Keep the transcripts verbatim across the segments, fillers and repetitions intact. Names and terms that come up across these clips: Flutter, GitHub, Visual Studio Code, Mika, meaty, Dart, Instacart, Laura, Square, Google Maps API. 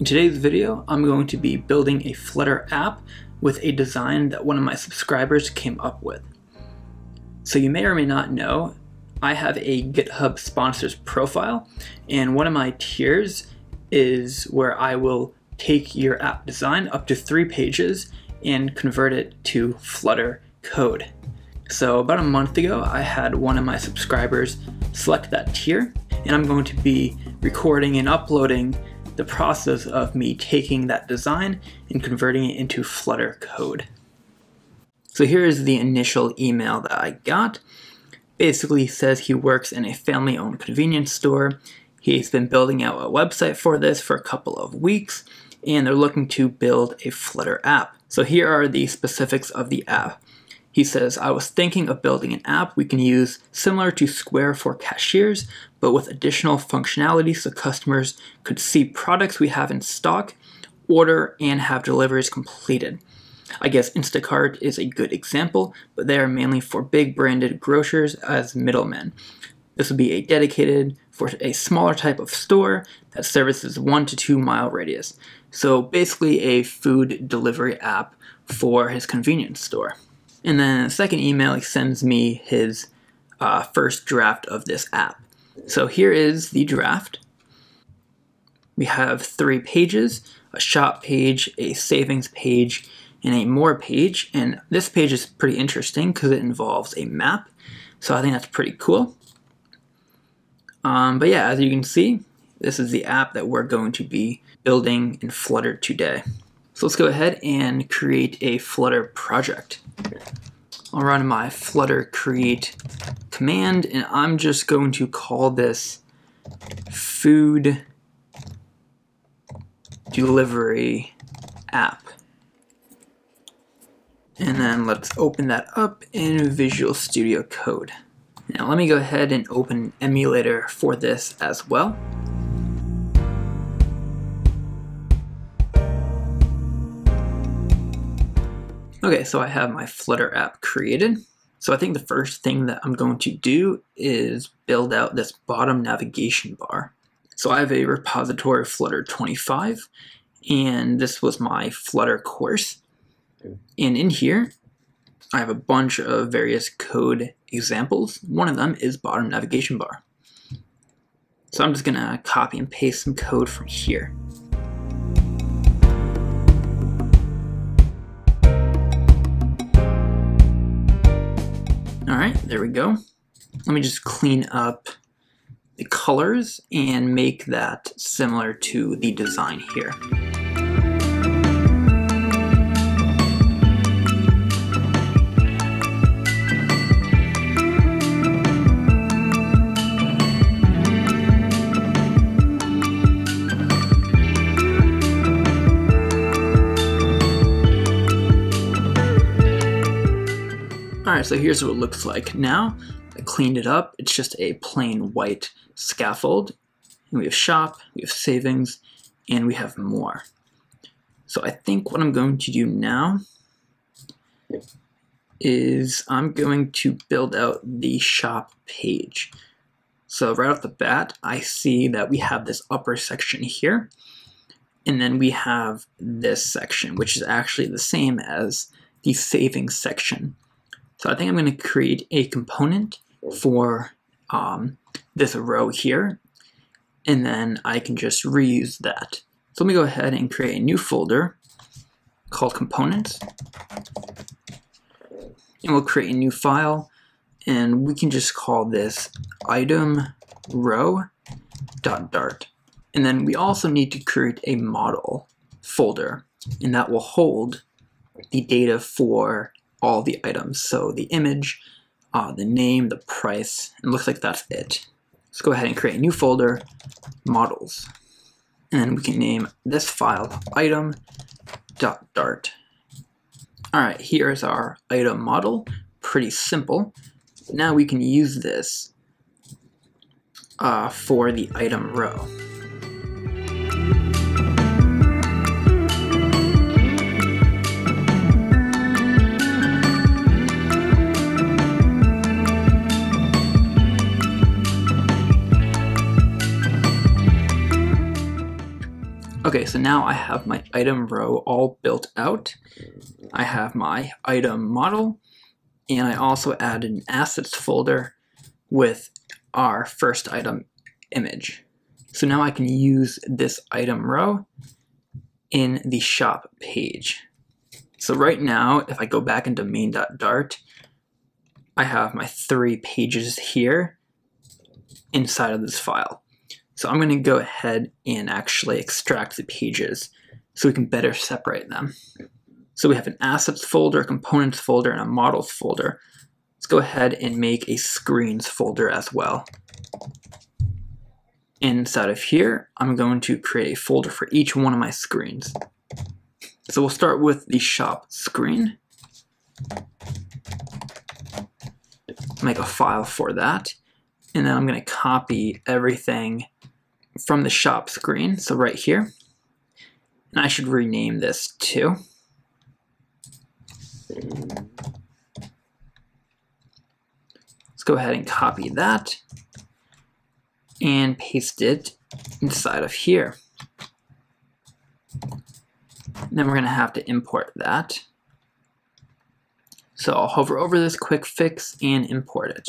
In today's video, I'm going to be building a Flutter app with a design that one of my subscribers came up with. So you may or may not know, I have a GitHub sponsors profile, and one of my tiers is where I will take your app design up to three pages and convert it to Flutter code. So about a month ago, I had one of my subscribers select that tier, and I'm going to be recording and uploading the process of me taking that design and converting it into Flutter code. So here is the initial email that I got. Basically says he works in a family-owned convenience store. He's been building out a website for this for a couple of weeks, and they're looking to build a Flutter app. So here are the specifics of the app. He says, I was thinking of building an app we can use similar to Square for cashiers, but with additional functionality so customers could see products we have in stock, order, and have deliveries completed. I guess Instacart is a good example, but they are mainly for big branded grocers as middlemen. This would be a dedicated for a smaller type of store that services one to two mile radius. So basically a food delivery app for his convenience store. And then the second email, he sends me his uh, first draft of this app. So here is the draft. We have three pages, a shop page, a savings page, and a more page. And this page is pretty interesting because it involves a map. So I think that's pretty cool. Um, but yeah, as you can see, this is the app that we're going to be building in Flutter today. So let's go ahead and create a Flutter project. I'll run my Flutter create command, and I'm just going to call this food delivery app. And then let's open that up in Visual Studio Code. Now let me go ahead and open an emulator for this as well. Okay, so I have my Flutter app created. So I think the first thing that I'm going to do is build out this bottom navigation bar. So I have a repository Flutter twenty-five, and this was my Flutter course. And in here, I have a bunch of various code examples. One of them is bottom navigation bar. So I'm just gonna copy and paste some code from here. All right, there we go. Let me just clean up the colors and make that similar to the design here. Alright, so here's what it looks like now. I cleaned it up. It's just a plain white scaffold. And we have shop, we have savings, and we have more. So I think what I'm going to do now is I'm going to build out the shop page. So right off the bat, I see that we have this upper section here, and then we have this section, which is actually the same as the savings section. So I think I'm going to create a component for um, this row here, and then I can just reuse that. So let me go ahead and create a new folder called components, and we'll create a new file, and we can just call this item row dot dart. And then we also need to create a model folder, and that will hold the data for all the items, so the image, uh, the name, the price, and it looks like that's it. Let's go ahead and create a new folder, models, and then we can name this file item.dart. All right, here's our item model, pretty simple. Now we can use this uh, for the item row. so now I have my item row all built out. I have my item model, and I also add an assets folder with our first item image. So now I can use this item row in the shop page. So right now, if I go back into main.dart, I have my three pages here inside of this file. So I'm going to go ahead and actually extract the pages so we can better separate them. So we have an assets folder, components folder, and a models folder. Let's go ahead and make a screens folder as well. Inside of here, I'm going to create a folder for each one of my screens. So we'll start with the shop screen. Make a file for that. And then I'm going to copy everything from the shop screen, so right here. And I should rename this too. Let's go ahead and copy that and paste it inside of here. And then we're going to have to import that. So I'll hover over this quick fix and import it.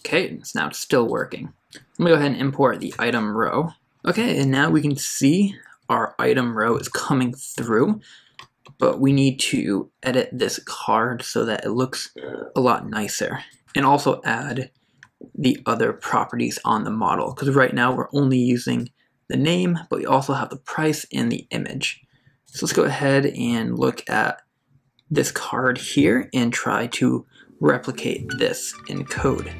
Okay, it's now still working. Let me go ahead and import the item row. Okay, and now we can see our item row is coming through, but we need to edit this card so that it looks a lot nicer. And also add the other properties on the model, because right now we're only using the name, but we also have the price and the image. So let's go ahead and look at this card here and try to replicate this in code.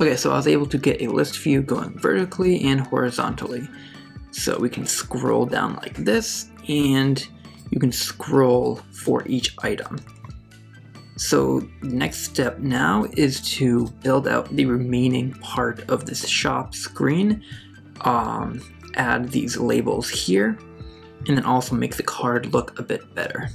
Okay, so I was able to get a list view going vertically and horizontally. So we can scroll down like this, and you can scroll for each item. So the next step now is to build out the remaining part of this shop screen, um, add these labels here, and then also make the card look a bit better.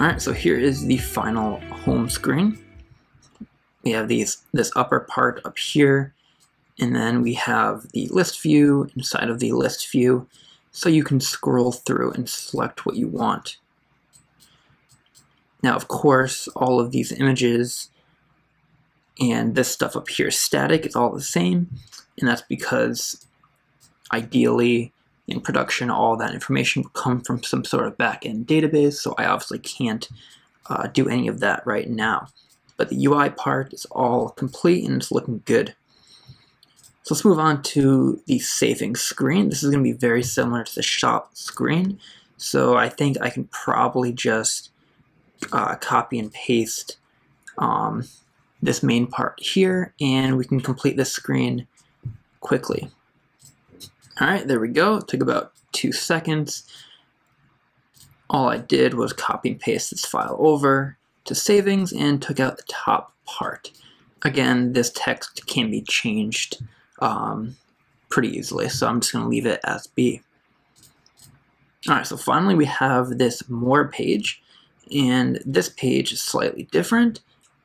Alright, so here is the final home screen. We have these this upper part up here, and then we have the list view inside of the list view, so you can scroll through and select what you want. Now, of course, all of these images and this stuff up here is static, it's all the same, and that's because ideally, in production, all that information will come from some sort of back-end database, so I obviously can't uh, do any of that right now. But the U I part is all complete and it's looking good. So let's move on to the saving screen. This is going to be very similar to the shop screen, so I think I can probably just uh, copy and paste um, this main part here, and we can complete this screen quickly. All right, there we go. It took about two seconds. All I did was copy and paste this file over to savings and took out the top part. Again, this text can be changed um, pretty easily, so I'm just going to leave it as be. All right, so finally we have this more page, and this page is slightly different.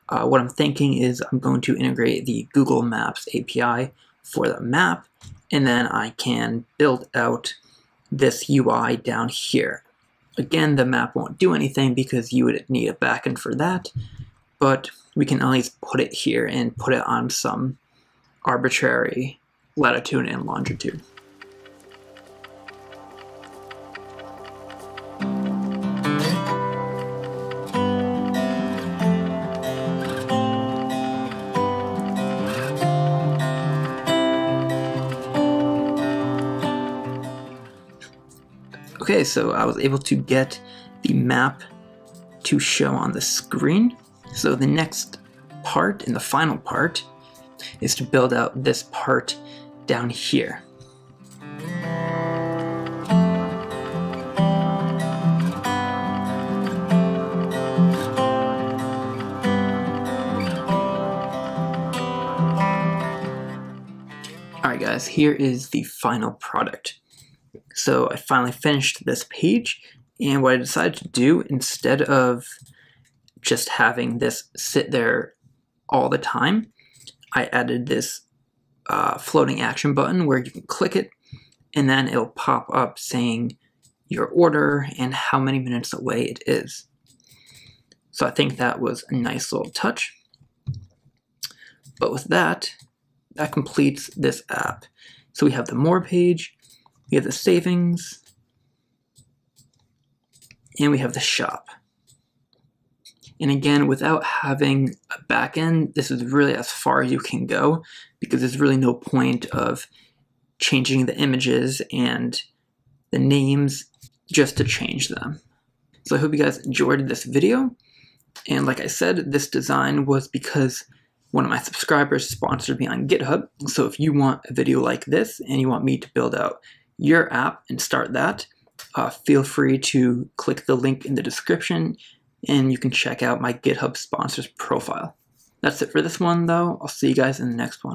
Uh, what I'm thinking is I'm going to integrate the Google Maps A P I for the map, and then I can build out this U I down here. Again, the map won't do anything because you would need a backend for that, but we can at least put it here and put it on some arbitrary latitude and longitude. Okay, so I was able to get the map to show on the screen. So the next part and the final part is to build out this part down here. Alright guys, here is the final product. So I finally finished this page, and what I decided to do, instead of just having this sit there all the time, I added this uh, floating action button where you can click it and then it'll pop up saying your order and how many minutes away it is. So I think that was a nice little touch. But with that, that completes this app. So we have the more page, we have the savings, and we have the shop. And again, without having a back end, this is really as far as you can go, because there's really no point of changing the images and the names just to change them. So I hope you guys enjoyed this video. And like I said, this design was because one of my subscribers sponsored me on GitHub. So if you want a video like this and you want me to build out your app and start that, uh, feel free to click the link in the description, and you can check out my GitHub sponsors profile. That's it for this one though. I'll see you guys in the next one.